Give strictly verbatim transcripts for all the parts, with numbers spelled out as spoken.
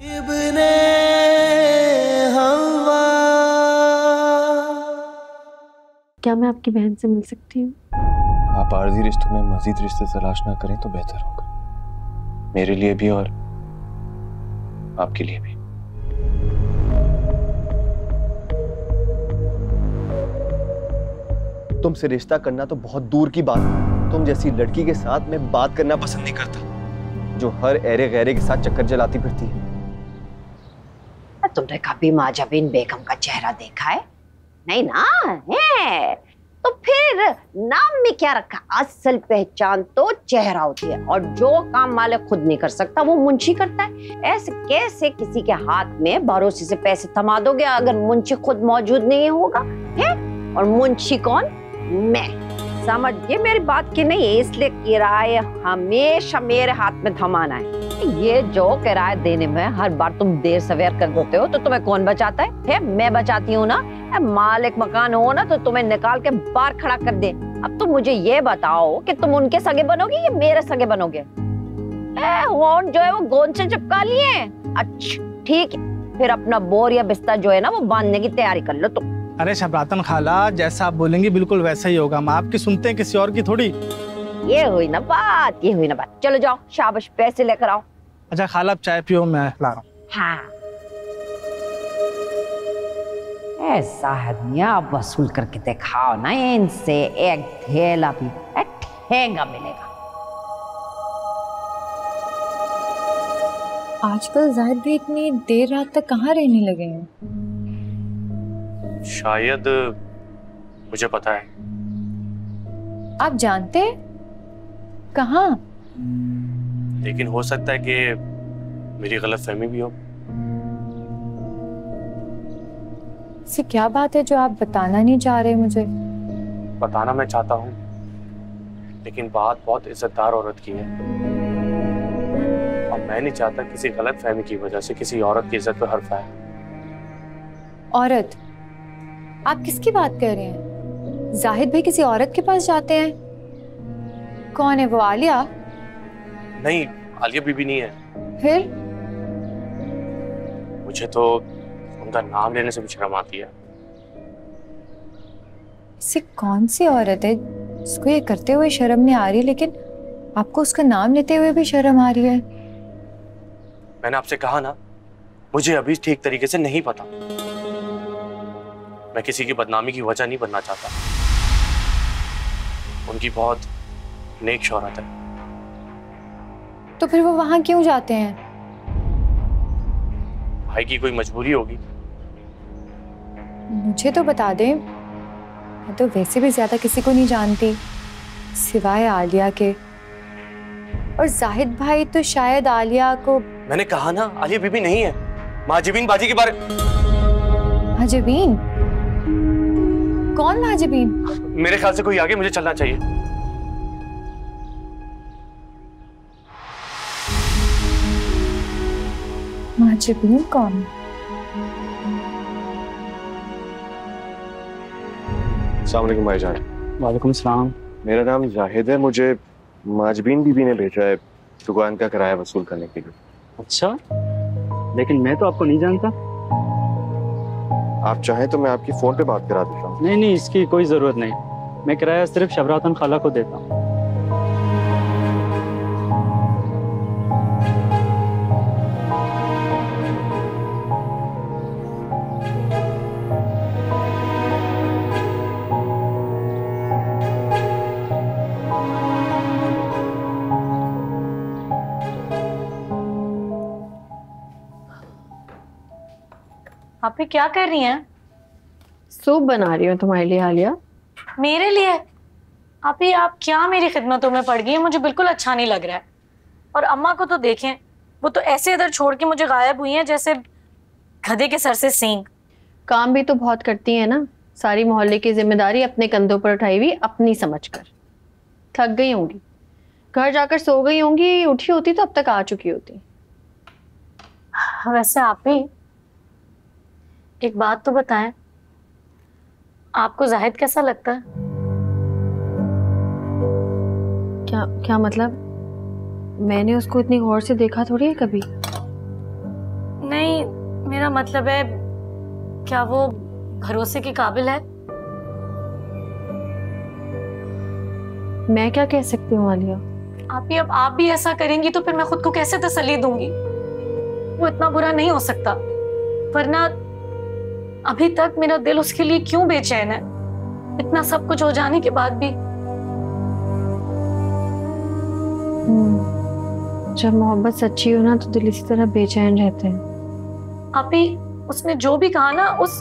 इब्ने हवा। क्या मैं आपकी बहन से मिल सकती हूँ? आप आर्जी रिश्तों में मजीद रिश्ते तलाश ना करें तो बेहतर होगा, मेरे लिए भी और आपके लिए भी। तुमसे रिश्ता करना तो बहुत दूर की बात है, तुम जैसी लड़की के साथ मैं बात करना पसंद नहीं करता जो हर ऐरे गैरे के साथ चक्कर जलाती फिरती है। तुमने कभी माहज़ुबीन बेगम का चेहरा देखा है? नहीं ना है। तो फिर नाम में क्या रखा? असल पहचान तो चेहरा होती है, और जो काम मालिक खुद नहीं कर सकता वो मुंशी करता है। ऐसे कैसे किसी के हाथ में भरोसे से पैसे थमा दोगे अगर मुंशी खुद मौजूद नहीं होगा? है, और मुंशी कौन? मैं। समझ ये मेरी बात की नहीं है, इसलिए किराए हमेशा मेरे हाथ में थमाना है। ये जो किराया देने में हर बार तुम देर सवेर कर देते हो तो तुम्हें कौन बचाता है? है, मैं बचाती हूँ ना। मालिक मकान हो ना तो तुम्हें निकाल के बाहर खड़ा कर दे। अब तुम मुझे ये बताओ कि तुम उनके सगे बनोगे या मेरे सगे बनोगे? ए, जो है वो गोंद से चिपका लिए। अच्छा ठीक है, फिर अपना बोर या बिस्तर जो है ना वो बांधने की तैयारी कर लो तुम। अरे शबरातन खाला, जैसा आप बोलेंगे बिल्कुल वैसा ही होगा। हम आपकी सुनते हैं किसी और की थोड़ी। ये हुई ना बात, ये हुई ना बात। चलो जाओ, शाबाश, पैसे लेकर आओ। अच्छा खाला आप चाय पियो, मैं ला रहा हूँ। हाँ। ऐसा है, आप वसूल करके दिखाओ ना इनसे, एक ठेला भी एक ठेंगा मिलेगा। आजकल ज़ाहिद भी इतनी देर रात तक कहाँ रहने लगे हैं? शायद मुझे पता है। आप जानते कहाँ? लेकिन हो सकता है कि मेरी गलतफहमी भी हो। से क्या बात है जो आप बताना नहीं चाह रहे? मुझे बताना मैं चाहता हूँ, लेकिन बात बहुत इज्जतदार औरत की है और मैं नहीं चाहता किसी गलतफहमी की वजह से किसी औरत की इज्जत पर हर्फ आए। औरत? आप किसकी बात कर रहे हैं? जाहिद भाई किसी औरत के पास जाते हैं? कौन है वो? आलिया? नहीं, आलिया बीबी नहीं है। फिर? मुझे तो उनका नाम लेने से भी शर्म आती है। इससे कौन सी औरत है जिसको ये करते हुए शर्म नहीं आ रही, लेकिन आपको उसका नाम लेते हुए भी शर्म आ रही है? मैंने आपसे कहा ना, मुझे अभी ठीक तरीके से नहीं पता। मैं किसी की बदनामी की वजह नहीं बनना चाहता। उनकी बहुत नेक शौहरत है। तो फिर वो वहां क्यों जाते हैं? भाई की कोई मजबूरी होगी। मुझे तो बता दें, मैं तो वैसे भी ज्यादा किसी को नहीं जानती सिवाय आलिया के, और जाहिद भाई तो शायद आलिया को। मैंने कहा ना आलिया बीबी नहीं है। माहज़ुबीन बाजी के बारे में। माहज़ुबीन? कौन माहज़ुबीन? मेरे ख्याल से कोई आगे, मुझे चलना चाहिए। माहज़ुबीन कौन? अस्सलाम वालेकुम भाई जान। वालेकुम सलाम। मेरा नाम जाहिद है, मुझे माहज़ुबीन बीबी ने भेजा है दुकान का किराया वसूल करने के लिए। अच्छा, लेकिन मैं तो आपको नहीं जानता। आप चाहें तो मैं आपकी फोन पे बात करा देता हूँ। नहीं नहीं, इसकी कोई जरूरत नहीं। मैं किराया सिर्फ शबरातन खाला को देता हूँ। आप ये क्या कर रही हैं? सूप बना रही हूँ तुम्हारे लिए आलिया। मेरे लिए? आप ये आप क्या मेरी खिदमतों में पड़ गई है, मुझे बिल्कुल अच्छा नहीं लग रहा है। और अम्मा को तो देखें, वो तो ऐसे इधर छोड़ के मुझे गायब हुई हैं जैसे गधे के सर से सींग। काम भी तो बहुत करती है ना, सारी मोहल्ले की जिम्मेदारी अपने कंधों पर उठाई हुई अपनी समझ कर। थक गई होंगी, घर जाकर सो गई होंगी, उठी होती तो अब तक आ चुकी होती। वैसे आप ही एक बात तो बताएं, आपको जाहिद कैसा लगता है? क्या क्या मतलब? मैंने उसको इतनी गौर से देखा थोड़ी है कभी। नहीं, मेरा मतलब है क्या वो भरोसे के काबिल है? मैं क्या कह सकती हूँ आलिया? आप ही अब आप भी ऐसा करेंगी तो फिर मैं खुद को कैसे तसल्ली दूंगी? वो इतना बुरा नहीं हो सकता, वरना अभी तक मेरा दिल उसके लिए क्यों बेचैन है? इतना सब कुछ हो जाने के बाद भी। जब मोहब्बत सच्ची हो ना तो दिल इसी तरह बेचैन रहते हैं। आप ही उसने जो भी कहा ना उस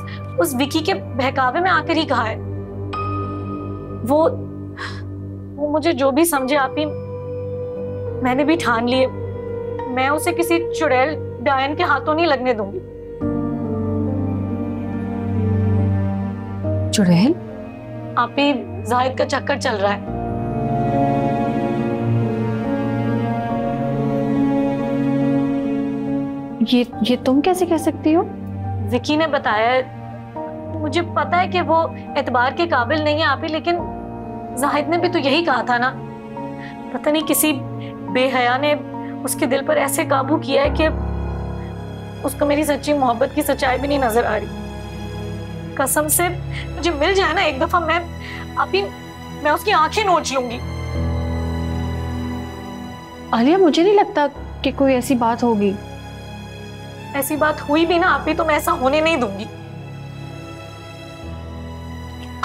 उस विकी के बहकावे में आकर ही कहा है। वो वो मुझे जो भी समझे आप ही मैंने भी ठान लिए। मैं उसे किसी चुड़ैल डायन के हाथों नहीं लगने दूंगी। चुड़ैल? आप ही जाहिद का चक्कर चल रहा है। ये ये तुम कैसे कह सकती हो? विकी ने बताया। मुझे पता है कि वो एतबार के काबिल नहीं है आप ही, लेकिन जाहिद ने भी तो यही कहा था ना। पता नहीं किसी बेहया ने उसके दिल पर ऐसे काबू किया है कि उसको मेरी सच्ची मोहब्बत की सच्चाई भी नहीं नजर आ रही। कसम से मुझे मिल जाए ना एक दफा, मैं अभी मैं उसकी आंखें नोच लूंगी। आलिया मुझे नहीं लगता कि कोई ऐसी बात होगी। ऐसी बात हुई भी ना आप ही तो मैं ऐसा होने नहीं दूंगी।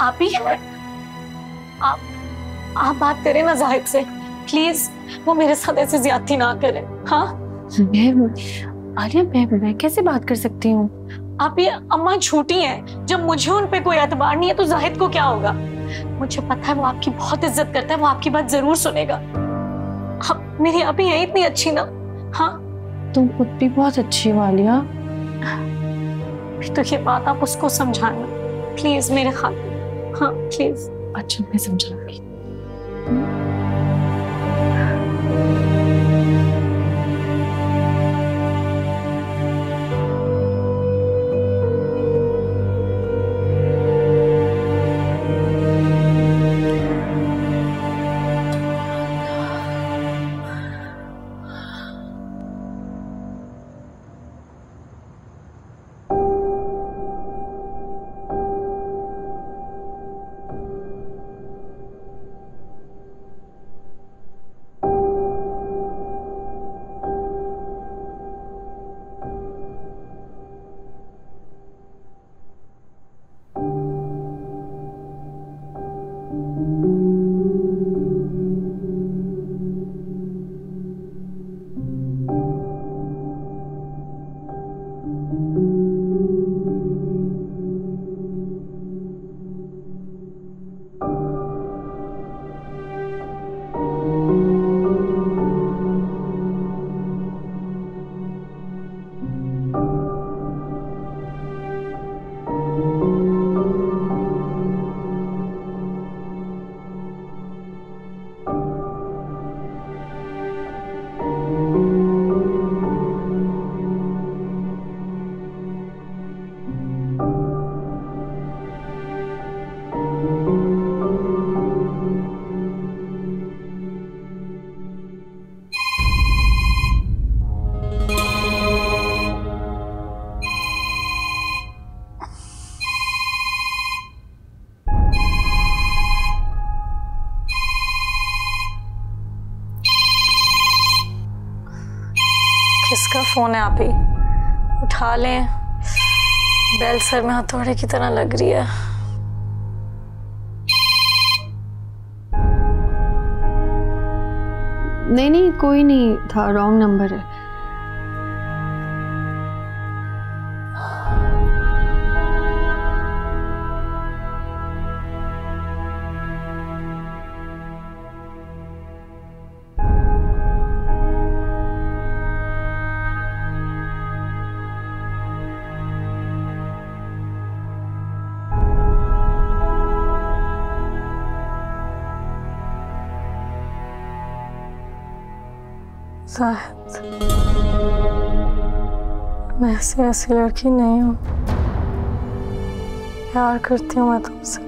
आप ही आप आप बात करें ना जाहिद से प्लीज, वो मेरे साथ ऐसी ज्यादती ना करे। हाँ आलिया मैं मैं कैसे बात कर सकती हूँ? आप ये अम्मा झूठी हैं। जब मुझे उन पे कोई एतबार नहीं है तो जाहिद को क्या होगा? मुझे पता है वो आपकी बहुत इज्जत करता है, वो आपकी बात जरूर सुनेगा। आप मेरी आप ही है इतनी अच्छी ना। हाँ तुम खुद भी बहुत अच्छी हो आलिया। तो ये बात आप उसको समझाना प्लीज मेरे खातिर। हाँ प्लीज। अच्छा मैं समझाऊंगी। किसका फोन है आप ही? उठा लें, बेल सर में हथौड़े की तरह लग रही है। नहीं नहीं कोई नहीं था, रॉन्ग नंबर है। मैं ऐसी ऐसी लड़की नहीं हूँ, प्यार करती हूँ मैं तुमसे।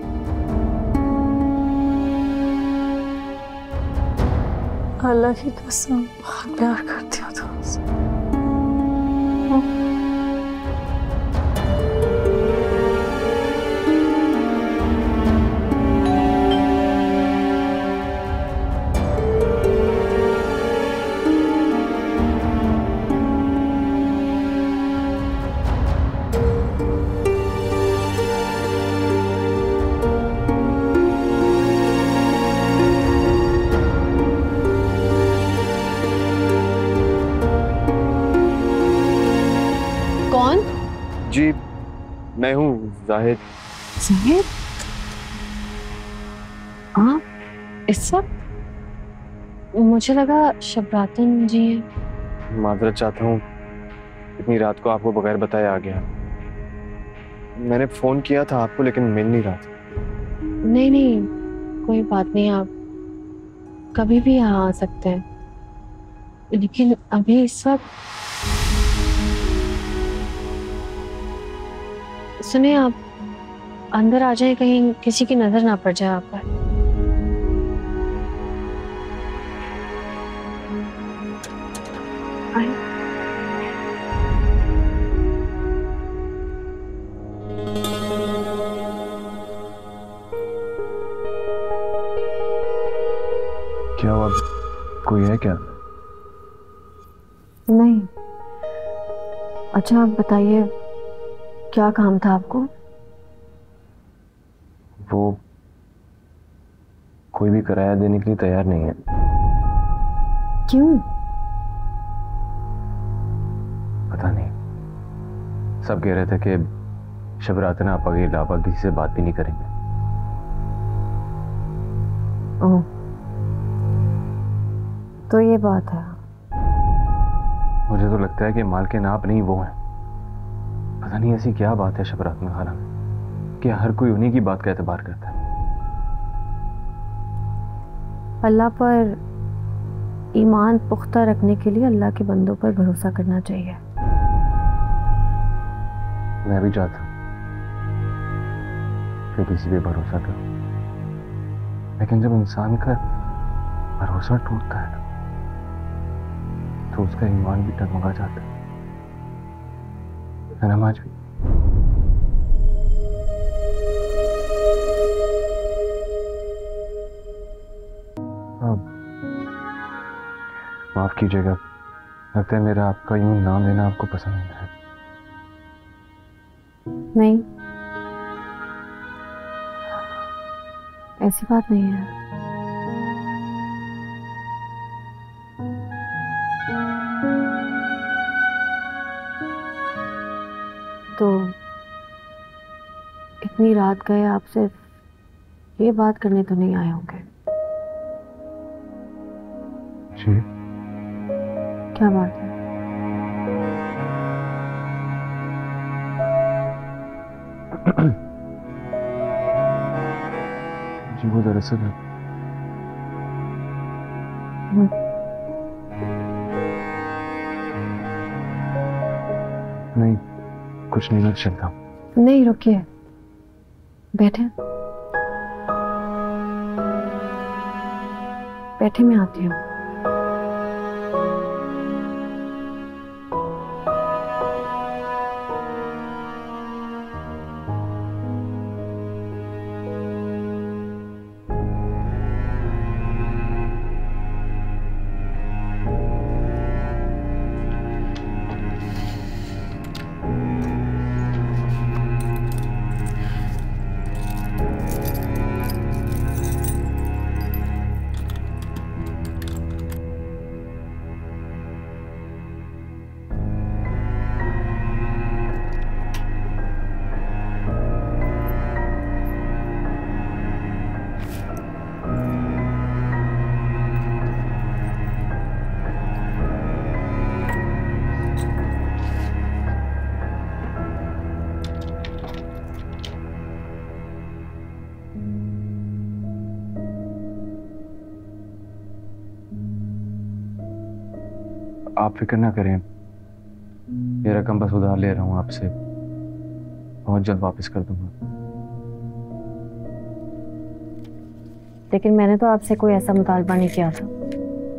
अल्लाह की कसम बहुत प्यार करती हूँ तुमसे। कौन? जी मैं हूँ जाहिद। जाहिद? हाँ इस वक्त मुझे लगा शबरातन जी हैं। माजरत चाहता हूँ, इतनी रात को आपको बगैर बताए आ गया। मैंने फोन किया था आपको लेकिन मिल नहीं रहा था। नहीं नहीं कोई बात नहीं, आप कभी भी यहाँ आ सकते हैं, लेकिन अभी इस वक्त सुनिए आप अंदर आ जाए, कहीं किसी की नजर ना पड़ जाए आप पर। क्या हुआ, कोई है क्या? नहीं। अच्छा आप बताइए क्या काम था आपको? वो कोई भी किराया देने के लिए तैयार नहीं है। क्यों? पता नहीं, सब कह रहे थे कि शबरात ना आप आगे अलावा किसी से बात भी नहीं करेंगे। ओह तो ये बात है। मुझे तो लगता है कि मालकिन आप नहीं वो हैं। पता नहीं ऐसी क्या बात है शबरात में खाना में कि हर कोई उन्हीं की बात का एतबार करता है। अल्लाह पर ईमान पुख्ता रखने के लिए अल्लाह के बंदों पर भरोसा करना चाहिए। मैं भी चाहता हूँ कि किसी पे भरोसा करो, लेकिन जब इंसान का भरोसा टूटता है तो उसका ईमान भी डगमगा जाता है। और आज भी माफ कीजिएगा, लगता है मेरा आपका यूं नाम लेना आपको पसंद नहीं है। नहीं ऐसी बात नहीं है। तो इतनी रात गए आप सिर्फ ये बात करने तो नहीं आए होंगे? जी। क्या बात है? जी वो दरअसल है, नहीं कुछ नहीं, चलता। नहीं रुकिए, बैठे बैठे मैं आती हूँ। आप फिक्र ना करें, ये रकम बस उधार ले रहा हूँ आपसे, बहुत जल्द वापस कर दूंगा। लेकिन मैंने तो आपसे कोई ऐसा मुतालबा नहीं किया था।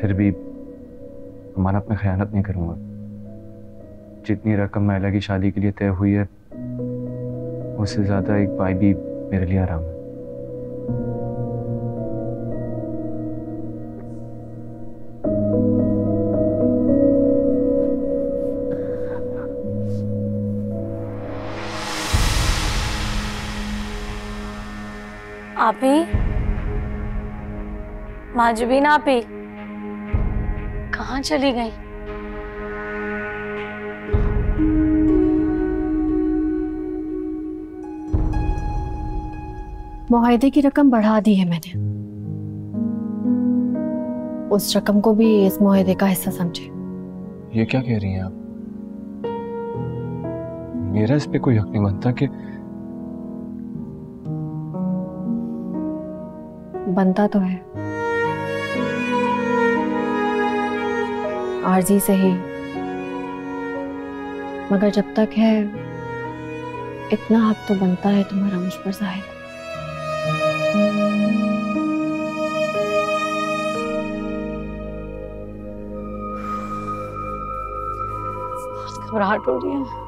फिर भी अमानत में खयानत नहीं करूँगा। जितनी रकम महिला की शादी के लिए तय हुई है उससे ज्यादा एक पाई भी मेरे लिए आराम है। आपी, महज़ुबीन आपी कहाँ चली गई? मुआहदे की रकम बढ़ा दी है मैंने, उस रकम को भी इस मुआहदे का हिस्सा समझे। ये क्या कह रही हैं आप? मेरा इस पे कोई हक नहीं बनता। कि बनता तो है, आर्जी से ही, मगर जब तक है इतना हक तो बनता है तुम्हारा मुझ पर ज़ाहिद। घबराहट हो रही है।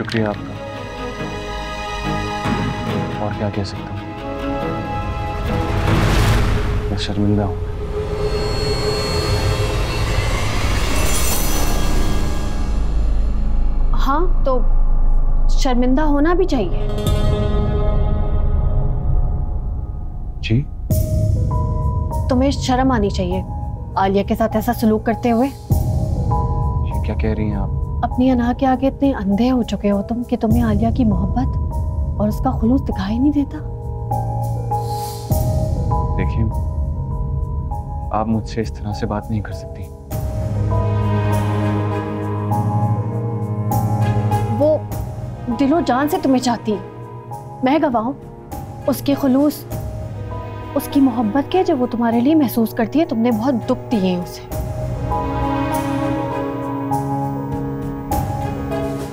शुक्रिया आपका, और क्या कह सकता हूँ। मैं शर्मिंदा हूँ। हाँ तो शर्मिंदा होना भी चाहिए। जी तुम्हें शर्म आनी चाहिए आलिया के साथ ऐसा सलूक करते हुए। ये क्या कह रही हैं आप? अपनी अना के आगे इतने अंधे हो चुके हो तुम कि तुम्हें आलिया की मोहब्बत और उसका खुलूस दिखाई नहीं देता। देखिए आप मुझसे इस तरह से बात नहीं कर सकती। वो दिलो जान से तुम्हें चाहती, मैं गवाऊं उसके खुलूस, उसकी मोहब्बत के जो वो तुम्हारे लिए महसूस करती है। तुमने बहुत दुख दिए उसे।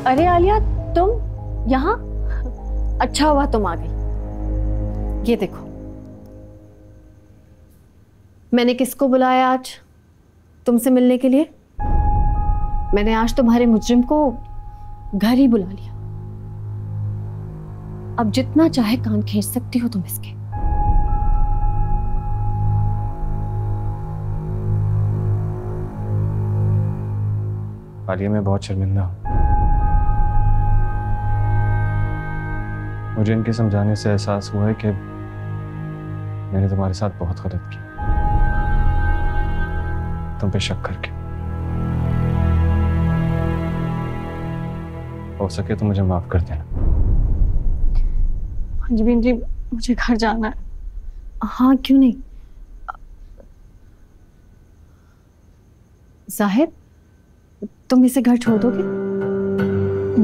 अरे आलिया तुम यहाँ, अच्छा हुआ तुम आ गई। ये देखो मैंने किसको बुलाया आज तुमसे मिलने के लिए। मैंने आज तुम्हारे मुजरिम को घर ही बुला लिया। अब जितना चाहे कान खींच सकती हो तुम इसके। आलिया मैं बहुत शर्मिंदा हूँ। मुझे इनके समझाने से एहसास हुआ है कि मैंने तुम्हारे साथ बहुत गलत की, तुम पे शक करके। हो सके तो मुझे माफ कर देना। महज़ूबीन जी मुझे घर जाना है। हाँ क्यों नहीं। ज़ाहिद तुम इसे घर छोड़ दोगे?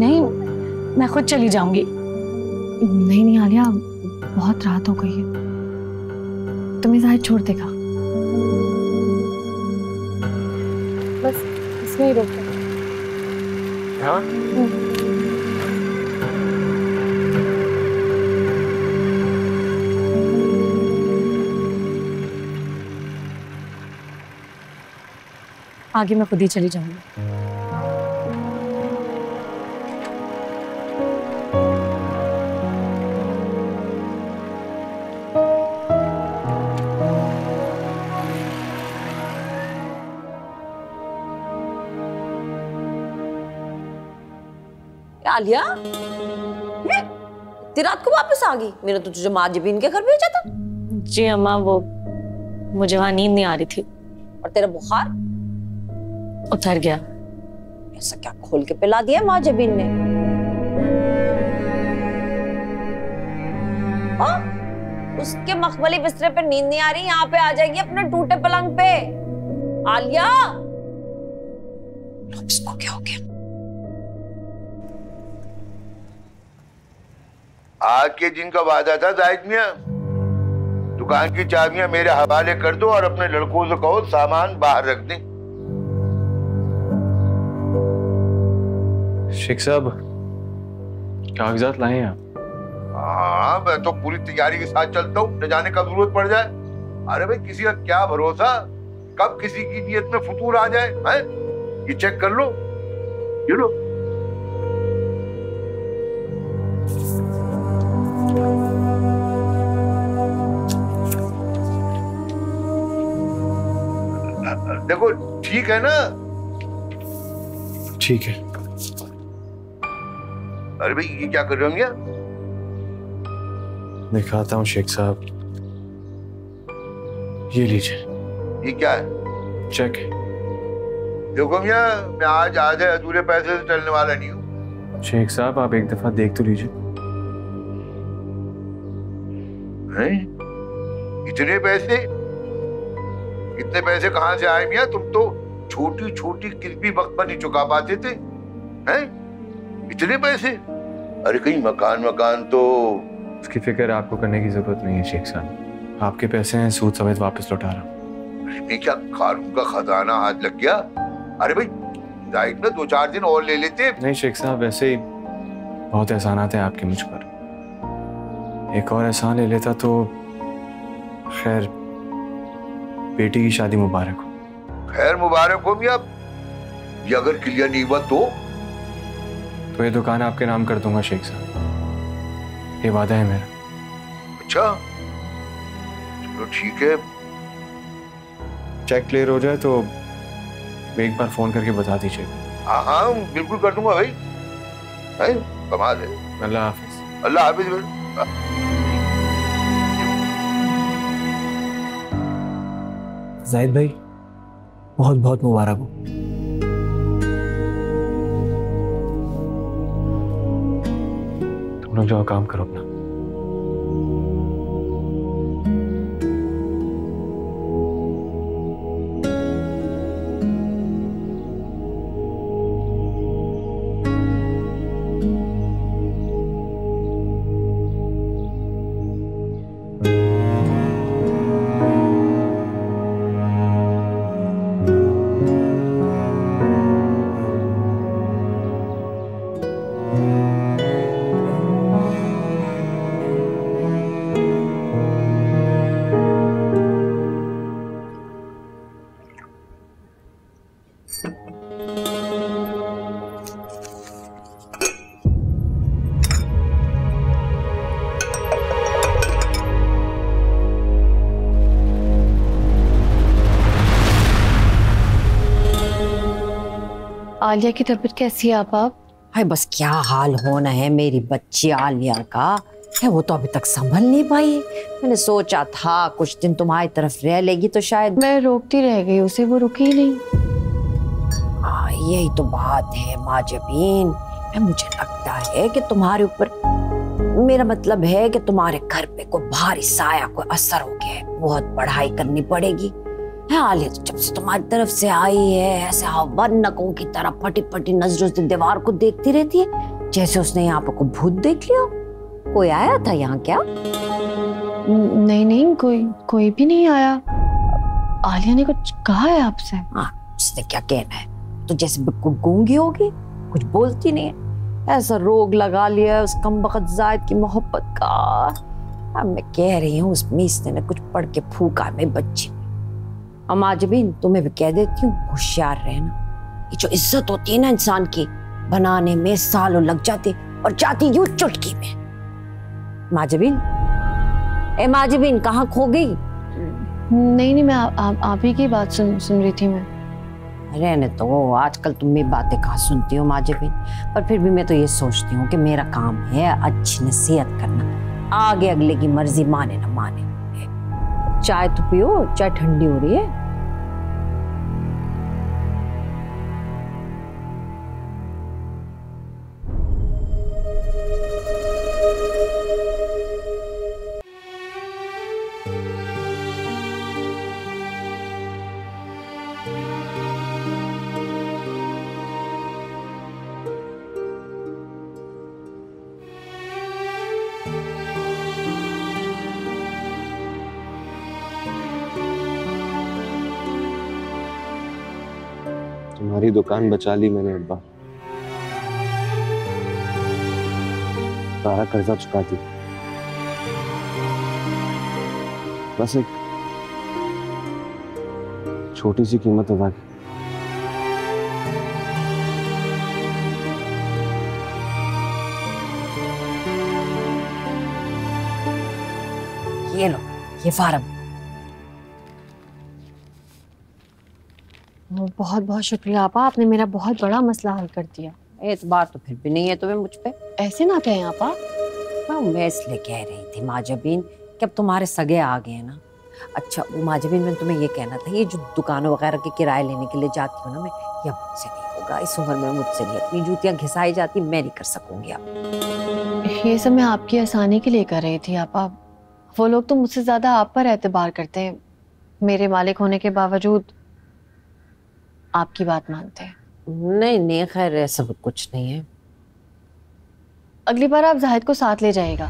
नहीं मैं खुद चली जाऊंगी। नहीं नहीं आलिया बहुत रात हो गई है, तुम्हें ज़ाहिद छोड़ देगा। बस इसमें ही रोक। हाँ आगे मैं खुद ही चली जाऊंगी। आलिया ये तेरी रात को वापस आ गई। मैंने तो तुझे महज़ूबीन के घर भेजा था। जी अम्मा वो मुझे वहां नींद नहीं आ रही थी। और तेरा बुखार उतर गया। ऐसा क्या खोल के पिला दिया महज़ूबीन ने? हाँ उसके मखमली बिस्तरे पे नींद नहीं आ रही, यहाँ पे आ जाएगी अपने टूटे पलंग पे। आलिया इसको क्या हो गया? आज के दिन का वादा था ज़ाहिद मियां, दुकान की चाबियां मेरे हवाले कर दो और अपने लड़कों से कहो सामान बाहर रख दें। शेख साहब कागजात लाए हैं आप? हाँ मैं तो पूरी तैयारी के साथ चलता हूँ, न जाने कब जरूरत पड़ जाए। अरे भाई किसी का क्या भरोसा, कब किसी की नीयत में फुतूर आ जाए। हैं ये चेक कर लो। ये लो देखो ठीक है ना। ठीक है। अरे भाई ये क्या कर रहे होंगे? दिखाता हूँ शेख साहब, ये लीजिए। ये क्या है? चेक है। देखो मियां, मैं आज आधे अधूरे पैसे से चलने वाला नहीं हूँ। शेख साहब आप एक दफा देख तो लीजिए। हैं? इतने पैसे? इतने पैसे कहाँ से आए मियां? तुम तो छोटी छोटी किस्में वक्त पर नहीं चुका पाते थे। हैं? इतने पैसे? अरे कहीं मकान मकान तो? उसकी फिक्र आपको करने की जरूरत नहीं है शेख साहब, आपके पैसे हैं, सूद समेत वापस लौटा रहा हूँ। अरे क्या कारून का खजाना हाथ लग गया? अरे भाई जाहिद में दो चार दिन और ले लेते। नहीं शेख साहब, वैसे ही बहुत एहसानात हैं आपके मुझ पर, एक और एहसान ले लेता तो। खैर बेटी की शादी मुबारक हो। खैर मुबारक हो मियां, ये अगर क्लियर नहीं हुआ तो? तो ये दुकान आपके नाम कर दूंगा शेख साहब, ये वादा है मेरा। अच्छा चलो ठीक है। चेक क्लियर हो जाए तो एक बार फोन करके बता दीजिए। हाँ हाँ बिल्कुल कर दूंगा भाई। भाई कमाल है। अल्लाह हाफिज। अल्लाह हाफिज। जाहिद भाई बहुत बहुत मुबारक हो। तुम जाओ काम करो अपना। आलिया की तबीयत कैसी है आप? आप हाय बस क्या हाल होना है मेरी बच्ची आलिया का है, वो तो अभी तक संभल नहीं पाई। मैंने सोचा था कुछ दिन तुम्हारी तरफ रह लेगी तो शायद। मैं रोकती रह गई उसे, वो रुकी ही नहीं। हाँ यही तो बात है महज़ूबीन, मुझे लगता है कि तुम्हारे ऊपर, मेरा मतलब है कि तुम्हारे घर पे कोई भारी साया, कोई असर हो गया है। बहुत पढ़ाई करनी पड़ेगी। आलिया तो जब से तुम्हारी तरफ से आई है ऐसे हवनकों की तरह फटी फटी नजरों से दीवार को देखती रहती है, जैसे उसने यहाँ पर कोई भूत देख लिया। कोई आया था यहाँ क्या? नहीं नहीं कोई कोई भी नहीं आया। आलिया ने कुछ कहा है आपसे? हाँ उसने क्या कहना है, तो जैसे बिल्कुल गूंगी होगी, कुछ बोलती नहीं है। ऐसा रोग लगा लिया है उस कमबख्त ज़ाहिद की मोहब्बत का। अब मैं कह रही हूँ उस मीसने ने कुछ पढ़ के फूका मेरी बच्ची। महज़ूबीन तुम्हें भी कह देती हूँ होशियार रहना, ये जो इज्जत होती है ना इंसान की, बनाने में सालों लग जाते और जाती यूं चुटकी में। महज़ूबीन, ए महज़ूबीन कहाँ खो गई? नहीं नहीं मैं आप ही की बात सुन सुन रही थी मैं। रहने तो, आजकल तुम मेरी बातें कहाँ सुनती हो महज़ूबीन, पर फिर भी मैं तो ये सोचती हूँ कि मेरा काम है अच्छी नसीहत करना, आगे अगले की मर्जी माने ना माने। चाय तो पियो, चाय ठंडी हो रही है। तुम्हारी दुकान बचा ली मैंने अब्बा, सारा कर्जा चुका दी। बस एक छोटी सी कीमत अदा की। ये लो ये फार्म। बहुत बहुत शुक्रिया आपा, आपने मेरा बहुत बड़ा मसला हल कर दिया। एतबार तो फिर भी नहीं है तुम्हें मुझ पे, ऐसे ना कहें आपा। मैं इसलिए कह रही थी महज़ुबीन कि अब तुम्हारे सगे आ गए हैं ना। अच्छा वो महज़ुबीन मैंने तुम्हें ये कहना था, ये जो दुकानों वगैरह के किराए लेने के लिए जाती हूँ ना मैं, ये मुझसे नहीं होगा, इस उम्र में मुझसे नहीं। अपनी जूतियाँ घिसाई जाती मैं नहीं कर सकूँगी। आप ये सब मैं आपकी आसानी के लिए कर रही थी आपा। वो लोग तो मुझसे ज़्यादा आप पर एतबार करते हैं, मेरे मालिक होने के बावजूद आपकी बात मानते हैं। नहीं नहीं खैर ऐसा कुछ नहीं है। अगली बार आप जाहिद को साथ ले जाएगा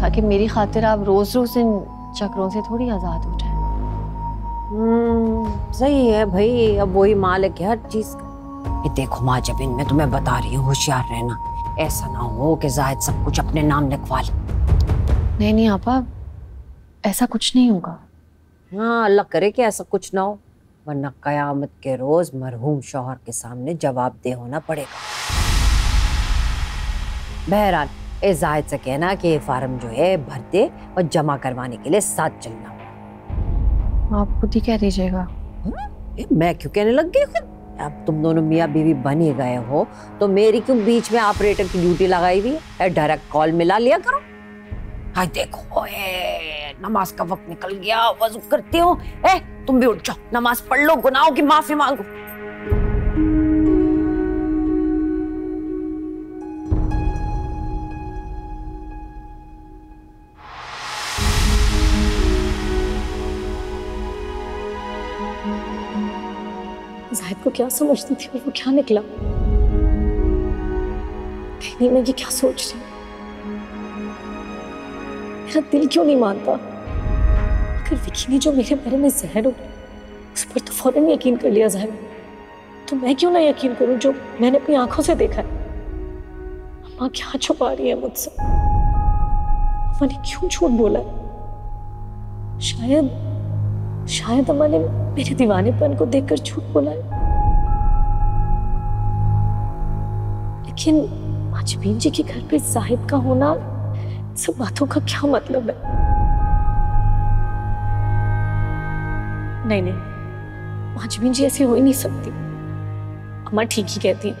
ताकि मेरी खातिर आप रोज रोज इन चक्रों से थोड़ी आज़ाद हो जाए। हम्म सही है भाई, अब वही मालिक है हर चीज़ का। ये देखो महज़ुबीन मैं तुम्हें बता रही हूँ, होशियार रहना, ऐसा ना हो कि जाहिद सब कुछ अपने नाम लिखवा ले। नहीं नहीं आपा ऐसा कुछ नहीं होगा। हाँ अल्लाह करे कि ऐसा कुछ ना हो, वरना कयामत के रोज मरहूम शौहर के सामने जवाबदेह होना पड़ेगा। बहरहाल ए जाहिद से कहना कि ये फार्म जो है भर दे और जमा करवाने के लिए साथ चलना। आप खुद ही कह दीजिएगा। मैं क्यों कहने लग गई खुद? अब तुम दोनों मियाँ बीवी बन ही गए हो तो मेरी क्यों बीच में ऑपरेटर की ड्यूटी लगाई हुई है? डायरेक्ट कॉल मिला लिया करो। हाँ देखो ए, नमाज का वक्त निकल गया, वजू करते हो ए, तुम भी उठ जाओ नमाज पढ़ लो, गुनाहों की माफी मांगो। जाहिद को क्या समझती थी और वो क्या निकला? नहीं मैं ये क्या सोच रही हूँ, मेरा दिल क्यों नहीं मानता? अगर विक्की ने जो मेरे बारे में जहर उड़ा उस पर तो फौरन यकीन कर लिया जाहिद, तो मैं क्यों ना यकीन करूँ जो मैंने अपनी आंखों से देखा है? अम्मा क्या छुपा रही है मुझसे? अम्मा ने क्यों झूठ बोला? शायद शायद अम्मा ने मेरे दीवानेपन को देखकर झूठ बोला है। लेकिन महज़ुबीन जी के घर पे जाहिद का होना, सब बातों का क्या मतलब है? नहीं नहीं महज़ुबीन जी ऐसी हो ही नहीं सकती। अम्मा ठीक ही कहती,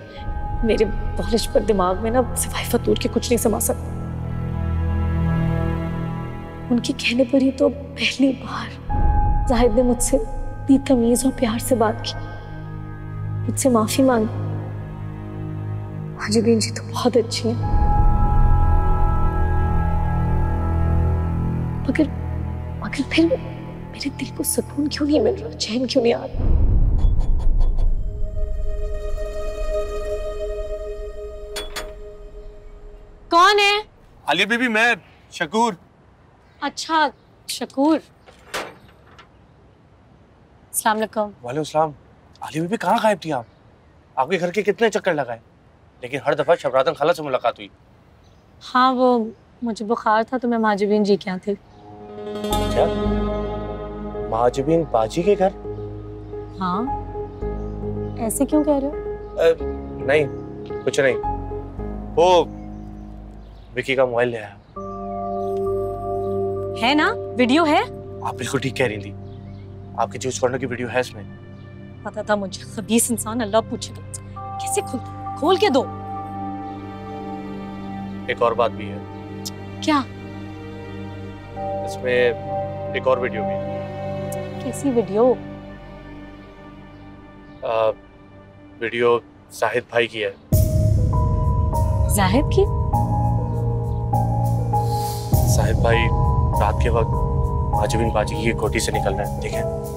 मेरे बॉलिश पर दिमाग में ना सिवाय फतूर के कुछ नहीं समा सकता। उनके कहने पर ही तो पहली बार जाहिद ने मुझसे इतनी तमीज और प्यार से बात की, मुझसे माफी मांगी। महज़ुबीन जी तो बहुत अच्छी हैं, मगर मगर फिर मेरे दिल को सुकून क्यों नहीं मिल रहा, चैन क्यों नहीं आ रहा? कौन है? आलिया बीबी मैं, शकूर। अच्छा शकूर, अस्सलाम वालेकुम। वालेकुम सलाम। आलिया बीबी कहाँ गायब थी आप? आपके घर के कितने चक्कर लगाए लेकिन हर दफ़ा शबरातन खाला से मुलाकात हुई। हाँ वो मुझे बुखार था तो मैं महज़ुबीन जी के यहाँ थी। क्या महज़ुबीन बाजी के घर? हाँ ऐसे क्यों कह रहे हो? ए, नहीं कुछ नहीं, वो विक्की का मोबाइल ले आया है ना, वीडियो है। आप बिल्कुल ठीक कह रही थी, आपके चूज करने की वीडियो है इसमें। पता था मुझे, खबीस इंसान, अल्लाह पूछेगा कैसे खोल खोल के दो। एक और बात भी है। क्या? इसमें एक और वीडियो भी है। कैसी वीडियो? आ, वीडियो जाहिद भाई की है। जाहिद की? जाहिद भाई रात के वक्त महज़ुबीन बाजी ये कोठी से निकल रहे हैं, ठीक है?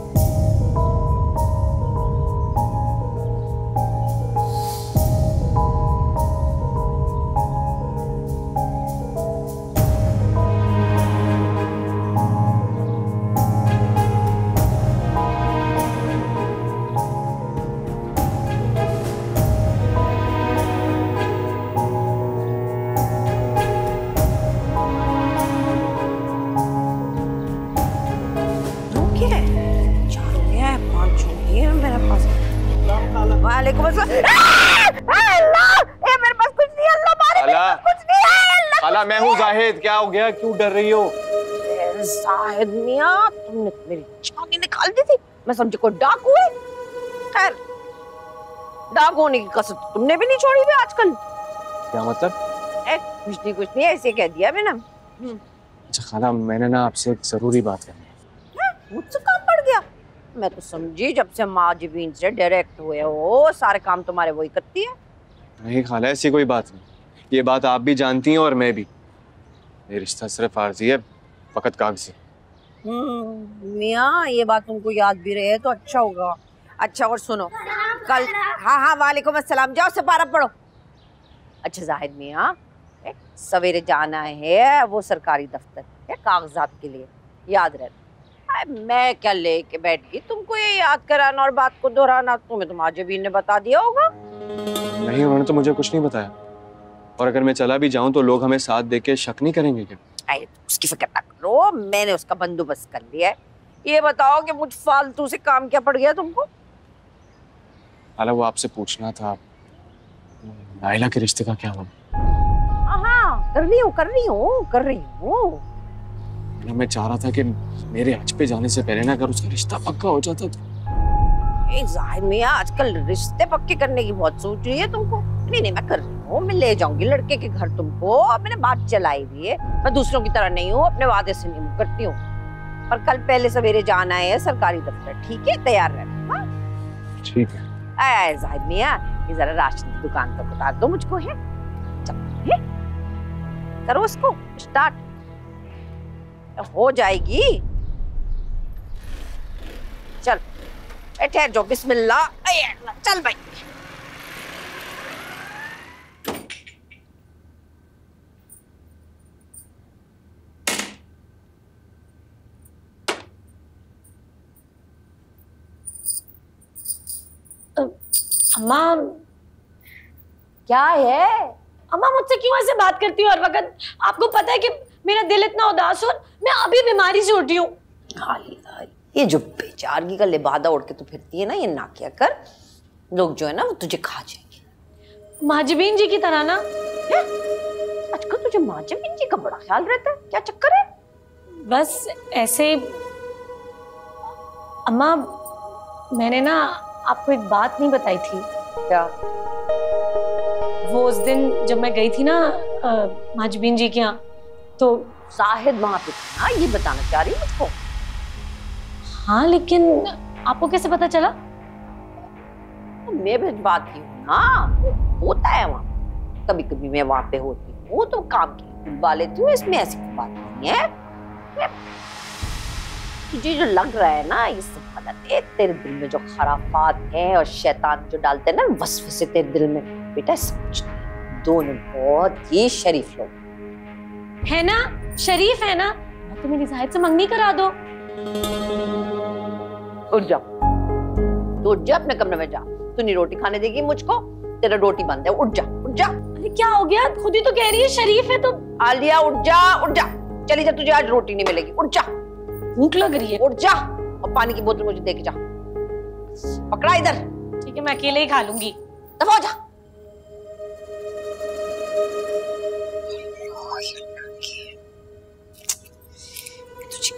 मैं हूँ जाहिद, क्या हो गया, क्यों डर रही हो? जाहिद मियाँ तुमने मेरी जान निकाल दी थी, मैं समझी कोई डाकू है। खैर दाग होने की कसम तुमने भी नहीं छोड़ी भी आजकल। क्या मतलब? ए, कुछ नहीं कुछ नहीं ऐसे कह दिया मैंने। अच्छा खाला मैंने ना आपसे एक जरूरी बात करनी है। मुझसे काम पड़ गया? मैं तो समझी जब से माहज़ुबीन से डायरेक्ट हुए हो सारे काम तुम्हारे वही करती है। नहीं खाला ऐसी कोई बात नहीं, ये बात आप भी जानती हैं और मैं भी। ये रिश्ता सिर्फ आर्जी है फकत कागजी। मियाँ ये बात तुमको याद भी रहे तो अच्छा होगा। अच्छा और सुनो कल हाँ हाँ वालेकुम अस्सलाम जाओ सपारा पढ़ो। अच्छा जाहिद मियाँ सवेरे जाना है वो सरकारी दफ्तर है कागजात के लिए याद रहे। मैं क्या लेके बैठ गई तुमको ये याद कराना और बात को दोहराना। तुम्हें तो माहज़ुबीन ने बता दिया होगा। नहीं उन्होंने तो मुझे कुछ नहीं बताया और अगर मैं चला भी जाऊँ तो लोग हमें साथ देके शक नहीं करेंगे क्या? अरे उसकी फिक्र ना करो मैंने उसका बंदोबस्त कर लिया है। ये बताओ कि मुझ फालतू से काम क्या पड़ गया तुमको? अला वो आपसे पूछना था नाइला के रिश्ते का क्या हुआ? हाँ कर रही हूँ कर रही हूँ कर रही हूँ। मैं चाह रहा था कि मेरे हज पे जाने से पहले ना अगर उसका रिश्ता पक्का हो जाता तो। जाहिर मियाँ आजकल रिश्ते पक्के करने की बहुत सोच रही है तुमको। नहीं नहीं मैं कर रही हूँ मैं ले जाऊंगी लड़के के घर तुमको। अब मैंने बात चलाई हुई है मैं दूसरों की तरह नहीं हूँ अपने वादे से नहीं करती हूँ। पर कल पहले सवेरे जाना है सरकारी दफ्तर ठीक है तैयार रहना। ठीक है। आए जाहिद मियाँ ये जरा राशन की दुकान तक उतार दो मुझको है। चलो करो उसको स्टार्ट हो जाएगी। चल ठहर जाओ बिस्मिल्लाह चल भाई। अम्मा क्या है? अम्मा मुझसे क्यों ऐसे बात करती हो हर वक्त? आपको पता है कि मेरा दिल इतना उदास हो मैं अभी बीमारी से उठी हूँ। ये जो बेचारगी का लिबादा उड़ के तो फिरती है ना ये ना किया कर लोग जो है ना वो तुझे खा जाएंगे। माहज़ुबीन जी की तरह ना है? आजकल तुझे माहज़ुबीन जी का बड़ा ख्याल रहता है क्या चक्कर है? बस ऐसे अम्मा मैंने ना आपको एक बात नहीं बताई थी। क्या? वो उस दिन जब मैं गई थी ना माहज़ुबीन जी के यहाँ तो जाहिद वहाँ पे था ये बताना चाह रही मुझको। हाँ लेकिन आपको कैसे पता चला? मैं भेजवाती हूँ ना होता है वहाँ कभी कभी मैं वहाँ पे होती हूँ तो काम की खुलवा लेती हूँ इसमें ऐसी बात नहीं है। तुझे जो लग रहा है ना ये सब गलत है तेरे दिल में जो खराफात हैं और शैतान जो डालते हैं ना वसवसे तेरे दिल में बेटा समझ दोनों बहुत ही शरीफ लोग है ना शरीफ है ना तो मेरी जाहिद से मंगनी करा दो। उठ जा उठ जा अपने कमरे में जा तू नहीं रोटी खाने देगी मुझको तेरा रोटी बंद है उठ जा उठ जा। अरे क्या हो गया खुद ही तो कह रही है शरीफ है तो। आलिया उठ जा उठ जा चली जा तुझे आज रोटी नहीं मिलेगी उठ जा भूख लग रही है उठ जा और पानी की बोतल मुझे दे के जा पकड़ा इधर। ठीक है मैं अकेले ही खा लूंगी दफा हो जा।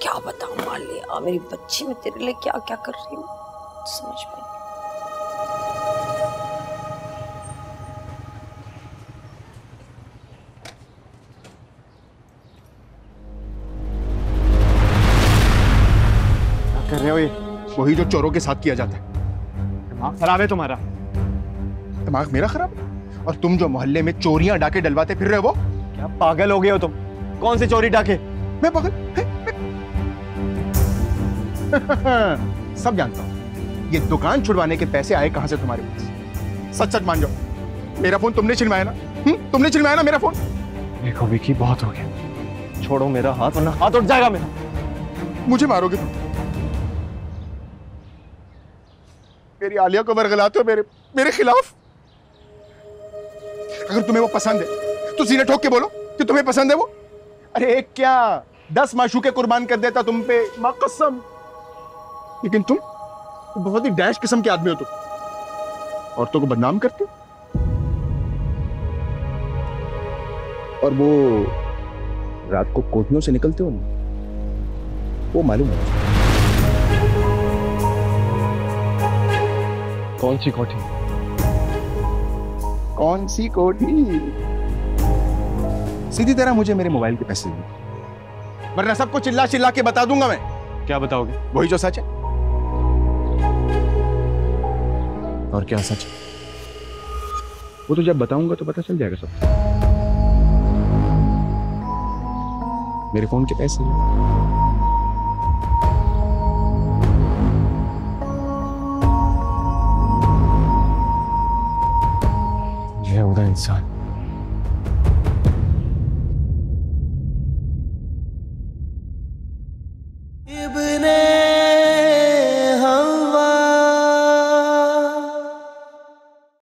क्या बताऊं आलिया मेरी बच्ची मैं तेरे लिए क्या क्या कर रही हूँ समझ में। क्या कर रहे हो ये? वही जो चोरों के साथ किया जाता है। दिमाग खराब है तुम्हारा। दिमाग मेरा खराब है? और तुम जो मोहल्ले में चोरियां डाके डलवाते फिर रहे हो क्या पागल हो गए हो तुम? कौन से चोरी डाके? मैं पागल सब जानता हूँ। ये दुकान छुड़वाने के पैसे आए कहाँ से तुम्हारे पास? सच सच मान जाओ मेरा फोन तुमने छिनवाया ना हुँ? तुमने छिनवाया ना मेरा फोन। देखो विकी बहुत हो गया छोड़ो मेरा हाथ वरना हाथ उठ जाएगा मेरा। मुझे मारोगे तुम? मेरी आलिया को बरगलाते हो मेरे मेरे खिलाफ। अगर तुम्हें वो पसंद है तो सीने ठोक के बोलो कि तुम्हें पसंद है वो। अरे क्या दस माशूके कुर्बान कर देता तुम पे मां कसम। लेकिन तुम बहुत ही डैश किस्म के आदमी हो तुम औरतों को बदनाम करते और वो रात को कोठियों से निकलते हो ना वो मालूम है कौन सी कोठी? कौन सी कोठी? सीधी तरह मुझे मेरे मोबाइल के पैसे दो, वरना सबको चिल्ला चिल्ला के बता दूंगा मैं। क्या बताओगे? वही जो सच है। और क्या सच? वो तो जब बताऊंगा तो पता चल जाएगा सब। मेरे फोन के पैसे हैं। इंसान